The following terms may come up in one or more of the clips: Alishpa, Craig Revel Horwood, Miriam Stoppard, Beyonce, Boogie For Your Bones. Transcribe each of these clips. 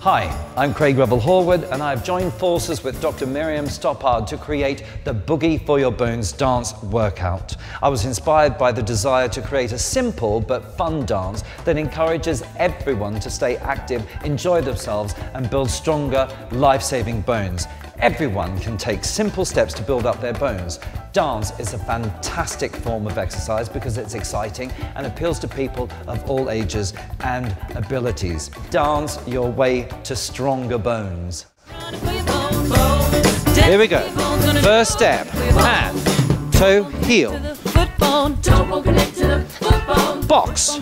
Hi, I'm Craig Revel Horwood, and I've joined forces with Dr. Miriam Stoppard to create the Boogie For Your Bones dance workout. I was inspired by the desire to create a simple but fun dance that encourages everyone to stay active, enjoy themselves, and build stronger, life-saving bones. Everyone can take simple steps to build up their bones. Dance is a fantastic form of exercise because it's exciting and appeals to people of all ages and abilities. Dance your way to stronger bones. Here we go. First step, hand, toe, heel. Box.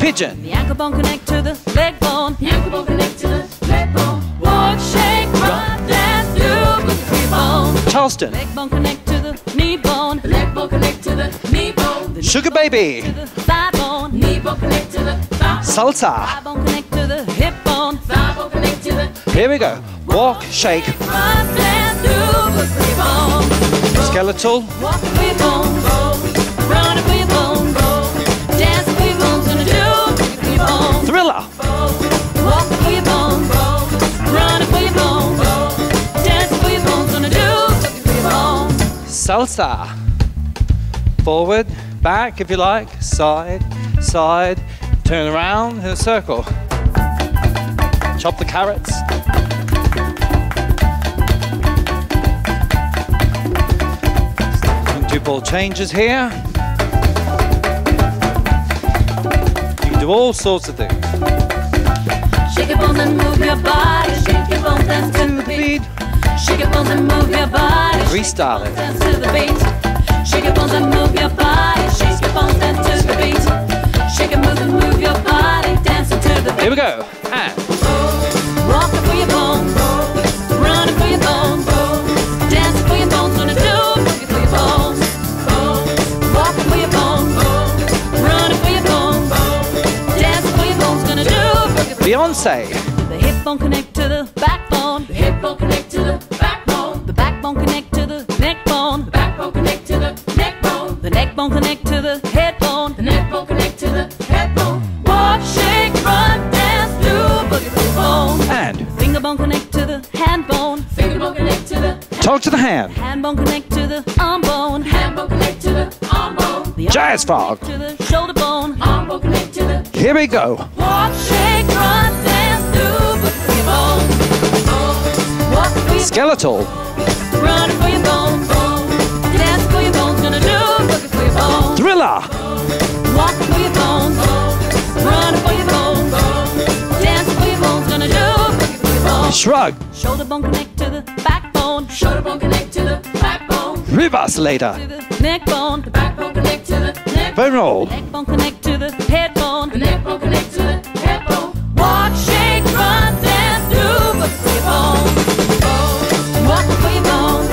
Pigeon. Charleston. Leg bone connect to the knee bone. Leg bone connect to the knee bone. Sugar baby. Thigh bone. Knee bone connect to the thigh. Salsa. Thigh bone connect to the hip bone. Thigh bone connect to the. Here we go. Walk, shake. Skeletal. Walk, we bone, run, we bone, dance, we bone, gonna do, we bone. Thriller. Walk, we bone, run, we bone, dance, we bone, gonna do. Salsa. Forward, back if you like, side, side, turn around in a circle. Chop the carrots. Do ball changes here. You can do all sorts of things. Shake your bones and move your body. Shake your bones, dance to the beat. Shake your bones and move your body. Freestyle it. Dance to the beat. Shake your bones and move your body. Shake your bones, dance to the beat. Shake your bones and move your body. Dance to the beat. Here we go. And walk for your bones. Run for your bones. Dance for your bones. Gonna do it for your bones. Walk for your bones. Run for your bones. Dance for your bones. Gonna do it for your bones. Beyonce. The hip bone connect to the backbone. The hip bone connect. Connect to the neck bone. The back bone connect to the neck bone. The neck bone connect to the head bone. The neck bone connect to the head bone. Walk, shake, run, dance, do boogie for your bones. And finger bone connect to the hand bone. Finger bone connect to the. Talk to the hand. Hand bone connect to the arm bone. Hand bone connect to the arm bone. The jazz frog. To the shoulder bone. Arm bone connect to the. Here we go. Walk, shake, run, dance, do boogie for your bones. Walk for your. Skeletal. Run for your bone, dance for your bones, gonna do boogie for your bone. Thriller. Walk for your bone, run for your bone, dance for your bones, gonna do boogie for your bone. Shrug. Shoulder bone connect to the backbone. Shoulder bone connect to the backbone. Reverse later. To the neck bone. The back bone connect to the neck. Bone roll. The neck bone connect to the head bone. The neck bone connect to the head bone. Walk, shake, run, dance, do boogie for your bones. Walk for your bones.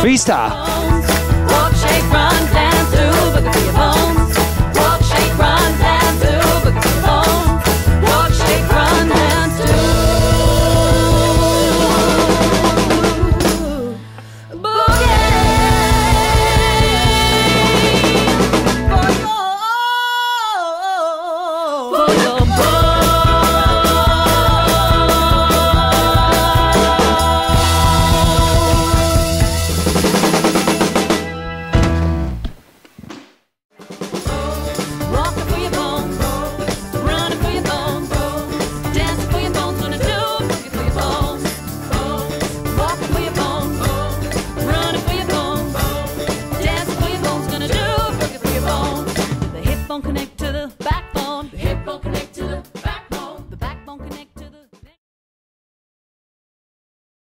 Freestyle.